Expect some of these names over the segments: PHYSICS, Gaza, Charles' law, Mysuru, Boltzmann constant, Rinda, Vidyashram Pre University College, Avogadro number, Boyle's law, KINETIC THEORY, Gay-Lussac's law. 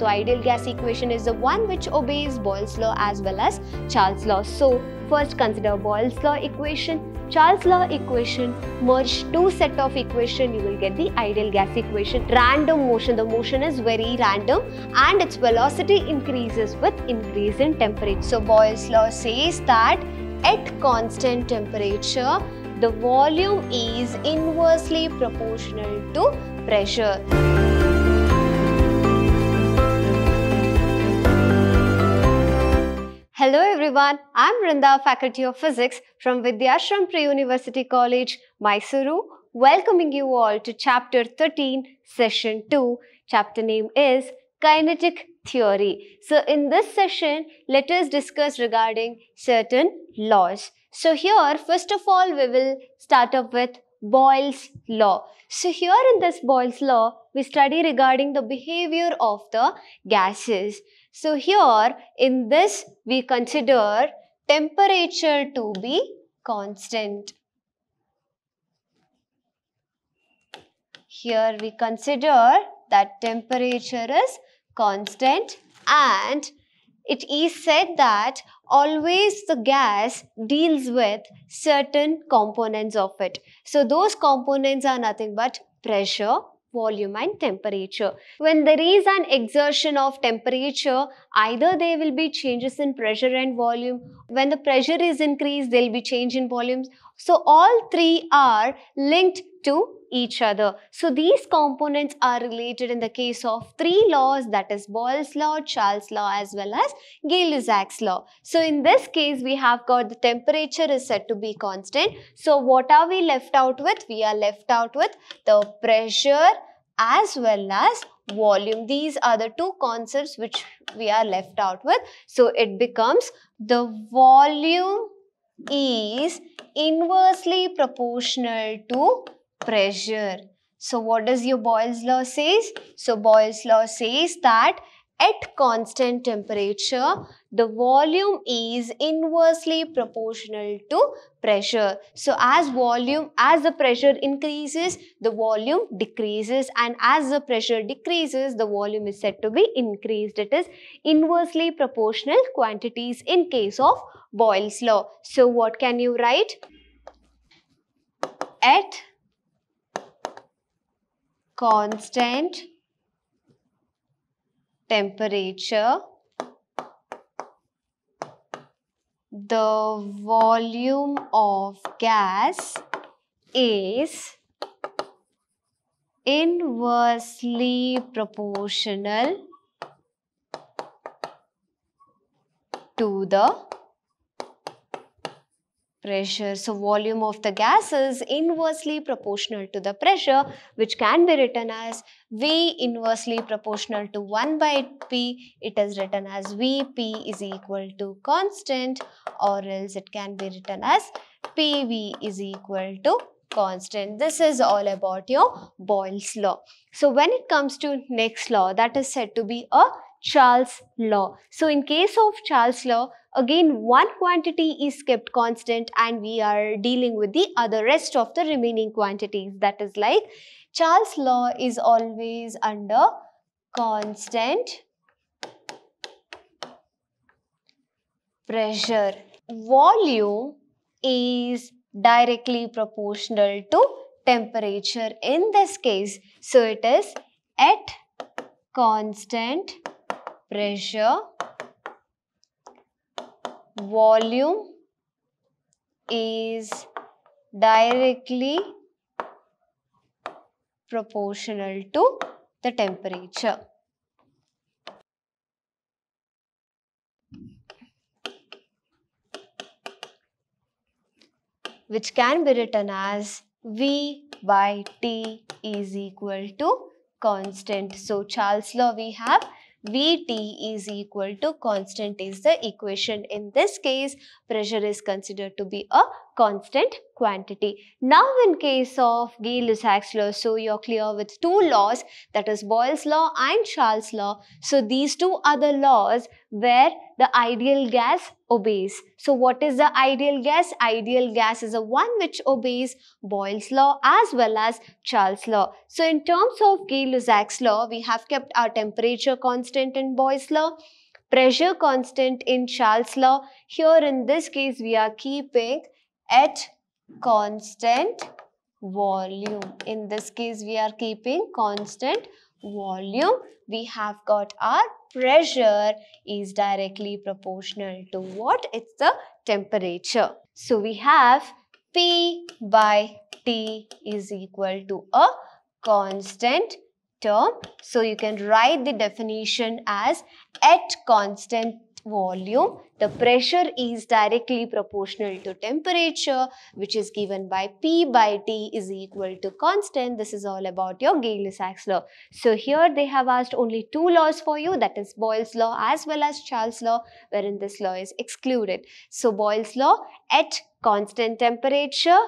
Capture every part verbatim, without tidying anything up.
So ideal gas equation is the one which obeys Boyle's law as well as Charles' law. So first consider Boyle's law equation, Charles' law equation, merge two set of equation, you will get the ideal gas equation. Random motion, the motion is very random and its velocity increases with increase in temperature. So Boyle's law says that at constant temperature, the volume is inversely proportional to pressure. Hello everyone, I am Rinda, Faculty of Physics from Vidyashram Pre University College, Mysuru, welcoming you all to Chapter thirteen, Session two. Chapter name is Kinetic Theory. So in this session, let us discuss regarding certain laws. So here, first of all, we will start up with Boyle's law. So here in this Boyle's law, we study regarding the behavior of the gases. So here in this we consider temperature to be constant. Here we consider that temperature is constant and it is said that always the gas deals with certain components of it. So those components are nothing but pressure, volume and temperature. When there is an exertion of temperature, either there will be changes in pressure and volume. When the pressure is increased, there will be change in volumes. So all three are linked to each other. So these components are related in the case of three laws, that is Boyle's law, Charles' law as well as Gay-Lussac's law. So in this case we have got the temperature is said to be constant. So what are we left out with? We are left out with the pressure as well as volume. These are the two concepts which we are left out with. So it becomes the volume is inversely proportional to pressure. So what does your Boyle's law says? So Boyle's law says that at constant temperature, the volume is inversely proportional to pressure. So as volume, as the pressure increases, the volume decreases, and as the pressure decreases, the volume is said to be increased. It is inversely proportional quantities in case of Boyle's law. So what can you write? At constant temperature, the volume of gas is inversely proportional to the pressure. So volume of the gas is inversely proportional to the pressure, which can be written as V inversely proportional to one by P. It is written as V P is equal to constant, or else it can be written as P V is equal to constant. This is all about your Boyle's law. So when it comes to next law, that is said to be a Charles' law. So in case of Charles' law, again one quantity is kept constant and we are dealing with the other rest of the remaining quantities. That is like Charles' law is always under constant pressure. Volume is directly proportional to temperature in this case. So it is at constant pressure, volume is directly proportional to the temperature. Which can be written as V by T is equal to constant. So Charles' law we have V T is equal to constant is the equation. In this case, pressure is considered to be a constant quantity. Now in case of Gay-Lussac's law, so you're clear with two laws, that is Boyle's law and Charles' law. So these two are the laws where the ideal gas obeys. So what is the ideal gas? Ideal gas is the one which obeys Boyle's law as well as Charles' law. So in terms of Gay-Lussac's law, we have kept our temperature constant in Boyle's law, pressure constant in Charles' law. Here in this case, we are keeping at constant volume. In this case, we are keeping constant volume. We have got our pressure is directly proportional to what? It's the temperature. So we have P by T is equal to a constant term. So you can write the definition as at constant volume, the pressure is directly proportional to temperature, which is given by P by T is equal to constant. This is all about your Gay-Lussac's law. So here they have asked only two laws for you, that is Boyle's law as well as Charles' law, wherein this law is excluded. So Boyle's law at constant temperature.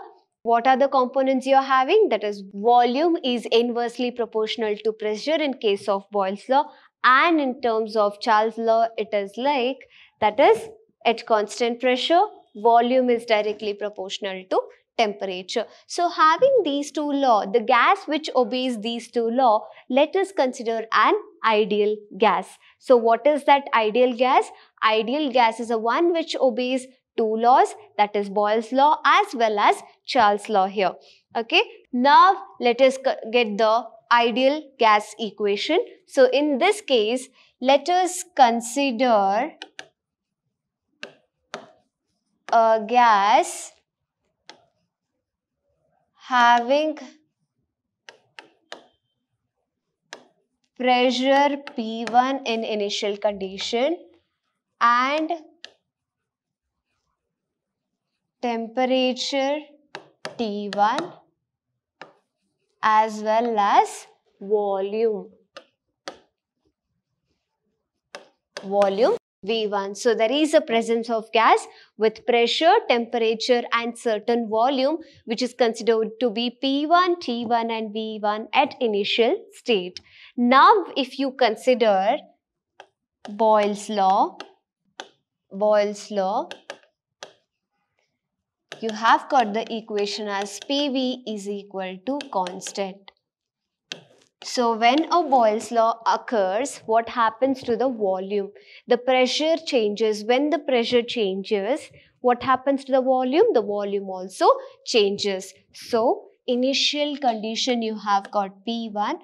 What are the components you're having? That is, volume is inversely proportional to pressure in case of Boyle's law, and in terms of Charles' law, it is like, that is, at constant pressure, volume is directly proportional to temperature. So having these two laws, the gas which obeys these two laws, let us consider an ideal gas. So what is that ideal gas? Ideal gas is the one which obeys two laws, that is Boyle's law as well as Charles' law here. Okay, now let us get the ideal gas equation. So in this case, let us consider a gas having pressure P one in initial condition and temperature T one as well as volume, volume V one. So there is a presence of gas with pressure, temperature and certain volume, which is considered to be P one, T one and V one at initial state. Now if you consider Boyle's law, Boyle's law, you have got the equation as P V is equal to constant. So when a Boyle's law occurs, what happens to the volume? The pressure changes. When the pressure changes, what happens to the volume? The volume also changes. So initial condition you have got P one,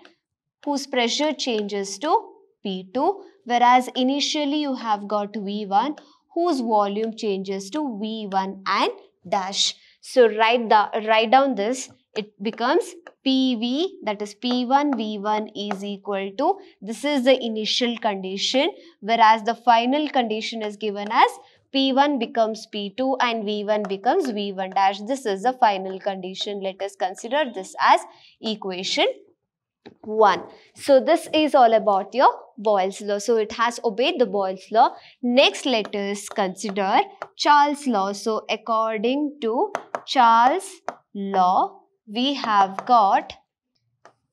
whose pressure changes to P two, whereas initially you have got V one, whose volume changes to V one and dash. So write, the, write down this, it becomes P V, that is P one, V one is equal to, this is the initial condition, whereas the final condition is given as P one becomes P two and V one becomes V one dash. This is the final condition. Let us consider this as equation one. So this is all about your Boyle's law. So it has obeyed the Boyle's law. Next, let us consider Charles' law. So according to Charles' law, we have got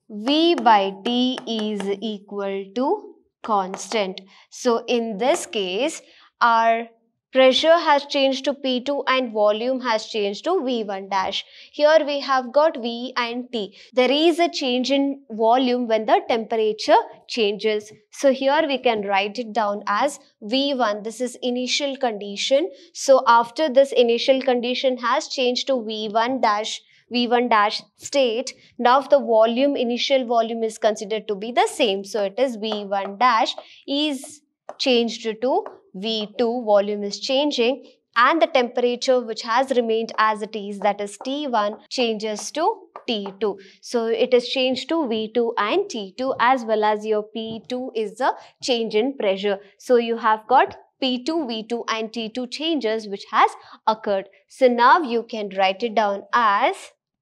V by T is equal to constant. So in this case, our pressure has changed to P two and volume has changed to V one dash. Here we have got V and T. There is a change in volume when the temperature changes. So here we can write it down as V one. This is initial condition. So after this initial condition has changed to V one dash, V one dash state, now the volume, initial volume is considered to be the same. So it is V one dash is changed to V two, volume is changing, and the temperature which has remained as it is, that is T one, changes to T two. So it is changed to V two and T two, as well as your P two is the change in pressure. So you have got P two, V two and T two changes which has occurred. So now you can write it down as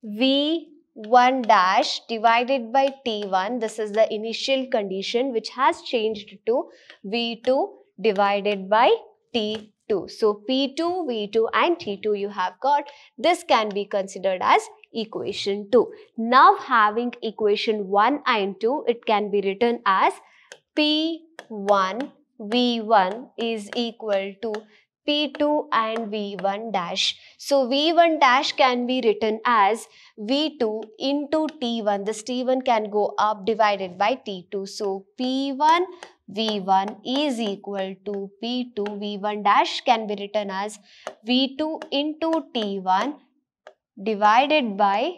V one dash divided by T one. This is the initial condition which has changed to V two divided by T two. So P two, V two and T two you have got. This can be considered as equation two. Now having equation one and two, it can be written as P one V one is equal to P two and V one dash. So V one dash can be written as V two into T one. This T one can go up divided by T two. So P one V one is equal to P two. V one dash can be written as V two into T one divided by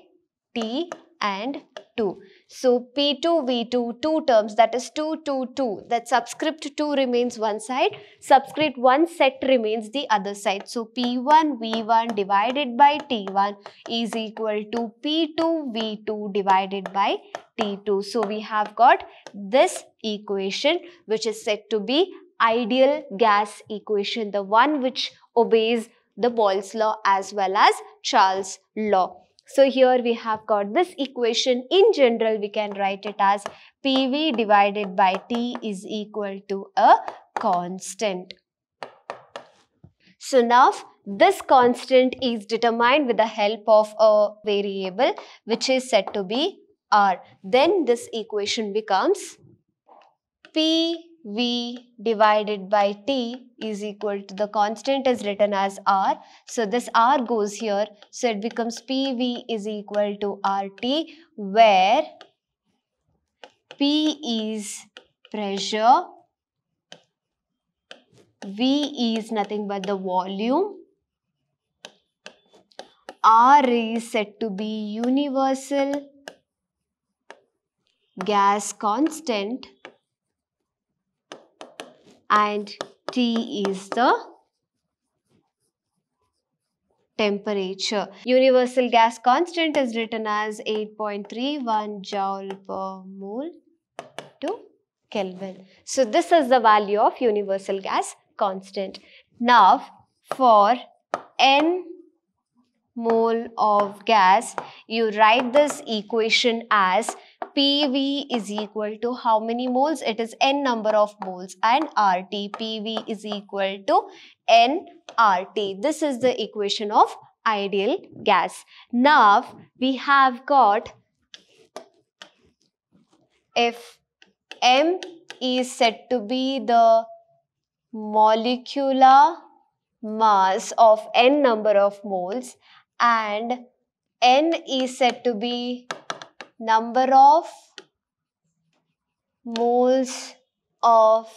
T and two. So P two, V two, two terms, that is two, two, two. That subscript two remains one side, subscript one set remains the other side. So P one, V one divided by T one is equal to P two, V two divided by T two. So we have got this equation, which is said to be ideal gas equation, the one which obeys the Boyle's law as well as Charles' law. So here we have got this equation. In general, we can write it as P V divided by T is equal to a constant. So now this constant is determined with the help of a variable which is said to be R. Then this equation becomes P V divided by T is equal to, the constant is written as R. So this R goes here. So it becomes P V is equal to R T, where P is pressure, V is nothing but the volume, R is said to be universal gas constant, and T is the temperature. Universal gas constant is written as eight point three one joule per mole to Kelvin. So this is the value of universal gas constant. Now for N mole of gas, you write this equation as P V is equal to how many moles? It is N number of moles, and R T. P V is equal to N R T. This is the equation of ideal gas. Now we have got, if M is said to be the molecular mass of N number of moles and N is said to be number of moles of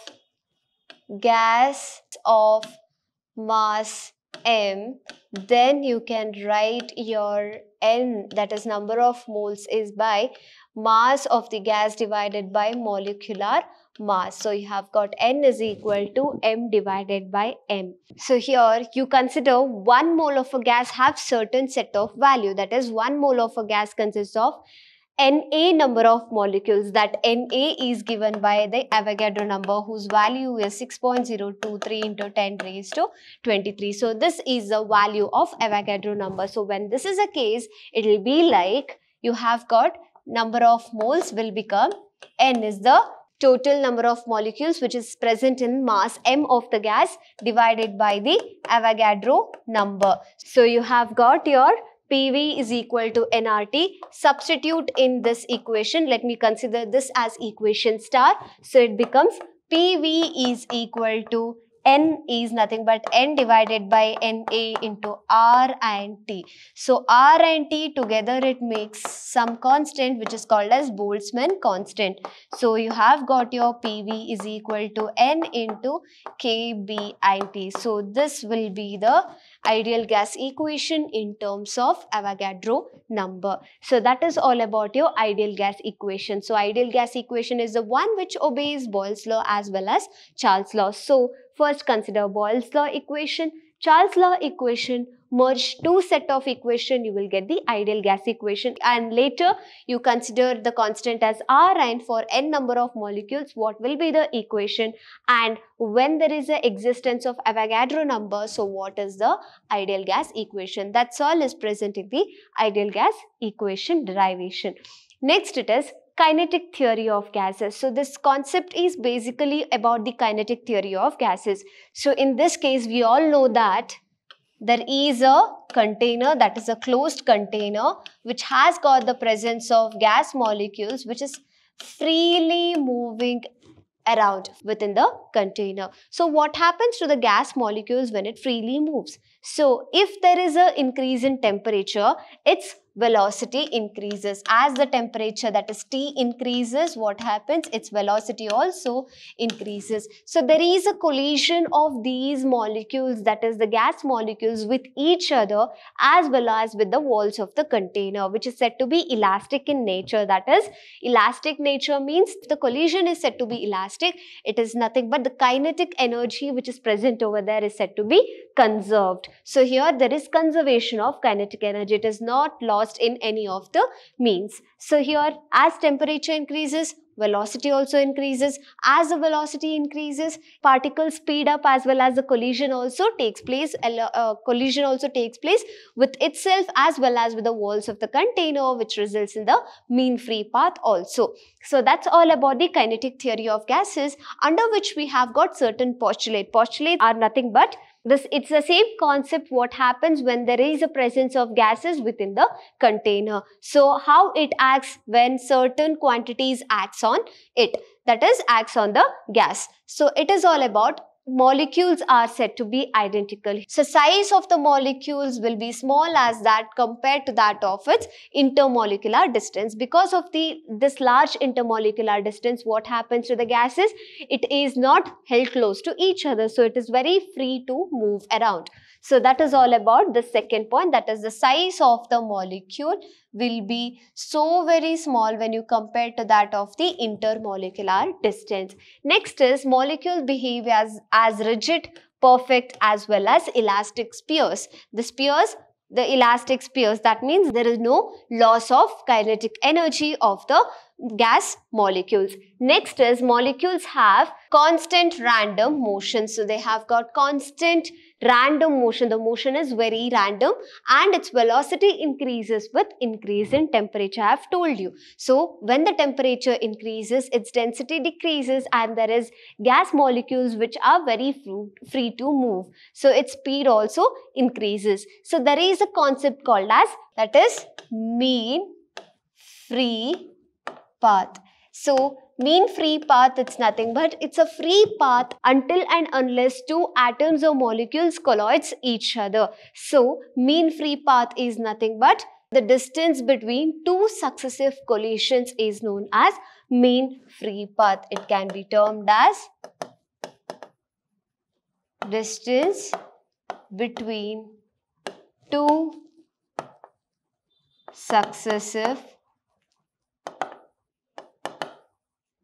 gas of mass M, then you can write your N, that is number of moles, is by mass of the gas divided by molecular mass. So you have got N is equal to M divided by M. So here you consider one mole of a gas have certain set of value, that is one mole of a gas consists of Na number of molecules, that Na is given by the Avogadro number, whose value is six point zero two three into ten raised to twenty-three. So this is the value of Avogadro number. So when this is the case, it will be like you have got number of moles will become N is the total number of molecules which is present in mass M of the gas divided by the Avogadro number. So you have got your P V is equal to N R T. Substitute in this equation. Let me consider this as equation star. So it becomes P V is equal to N is nothing but N divided by N A into R and T. So R and T together, it makes some constant which is called as Boltzmann constant. So you have got your P V is equal to N into K B and T. So this will be the ideal gas equation in terms of Avogadro number. So that is all about your ideal gas equation. So ideal gas equation is the one which obeys Boyle's law as well as Charles' law. So first consider Boyle's law equation, Charles' law equation, merge two set of equation, you will get the ideal gas equation, and later you consider the constant as R, and for N number of molecules what will be the equation, and when there is the existence of Avogadro number, so what is the ideal gas equation. That's all is present in the ideal gas equation derivation. Next it is kinetic theory of gases. So this concept is basically about the kinetic theory of gases. So in this case, we all know that there is a container, that is a closed container, which has got the presence of gas molecules, which is freely moving around within the container. So what happens to the gas molecules when it freely moves? So if there is an increase in temperature, its velocity increases. As the temperature, that is T, increases, what happens? Its velocity also increases. So there is a collision of these molecules, that is the gas molecules, with each other as well as with the walls of the container, which is said to be elastic in nature. That is, elastic nature means the collision is said to be elastic. It is nothing but the kinetic energy which is present over there is said to be conserved. So here there is conservation of kinetic energy. It is not lost in any of the means. So here, as temperature increases, velocity also increases. As the velocity increases, particles speed up as well as the collision also takes place. Uh, collision also takes place with itself as well as with the walls of the container, which results in the mean free path also. So that's all about the kinetic theory of gases, under which we have got certain postulates. Postulates are nothing but this, it's the same concept what happens when there is a presence of gases within the container. So how it acts when certain quantities acts on it, that is acts on the gas. So it is all about molecules are said to be identical. So size of the molecules will be small as that compared to that of its intermolecular distance. Because of the this large intermolecular distance, what happens to the gases? It is not held close to each other, so it is very free to move around. So that is all about the second point, that is the size of the molecule will be so very small when you compare to that of the intermolecular distance. Next is molecule behave as, as rigid, perfect as well as elastic spheres. The spheres, the elastic spheres, that means there is no loss of kinetic energy of the gas molecules. Next is molecules have constant random motion. So they have got constant random motion. The motion is very random and its velocity increases with increase in temperature, I have told you. So when the temperature increases, its density decreases and there is gas molecules which are very free to move. So its speed also increases. So there is a concept called as, that is, mean free path. So mean free path, it's nothing but it's a free path until and unless two atoms or molecules collide each other. So mean free path is nothing but the distance between two successive collisions is known as mean free path. It can be termed as distance between two successive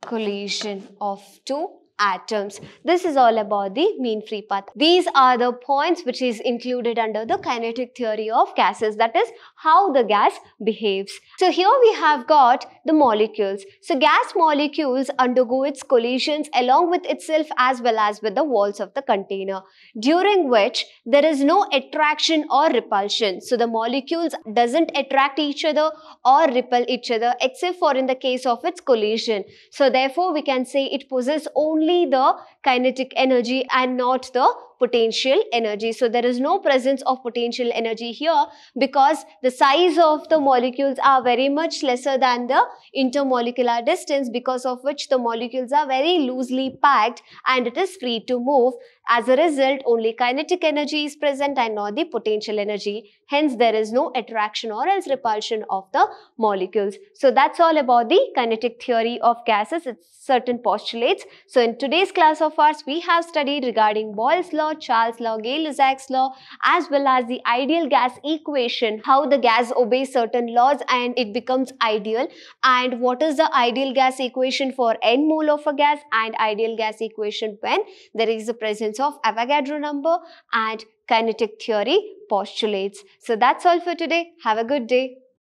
collision of two atoms. This is all about the mean free path. These are the points which is included under the kinetic theory of gases, that is how the gas behaves. So here we have got the molecules. So gas molecules undergo its collisions along with itself as well as with the walls of the container, during which there is no attraction or repulsion. So the molecules doesn't attract each other or repel each other except for in the case of its collision. So therefore we can say it possesses only the kinetic energy and not the potential energy. So there is no presence of potential energy here because the size of the molecules are very much lesser than the intermolecular distance, because of which the molecules are very loosely packed and it is free to move. As a result, only kinetic energy is present and not the potential energy. Hence, there is no attraction or else repulsion of the molecules. So that's all about the kinetic theory of gases, its certain postulates. So in today's class of ours, we have studied regarding Boyle's law, Charles' law, Gay-Lussac's law, as well as the ideal gas equation, how the gas obeys certain laws and it becomes ideal, and what is the ideal gas equation for n mole of a gas, and ideal gas equation when there is the presence of Avogadro number, and kinetic theory postulates. So that's all for today. Have a good day.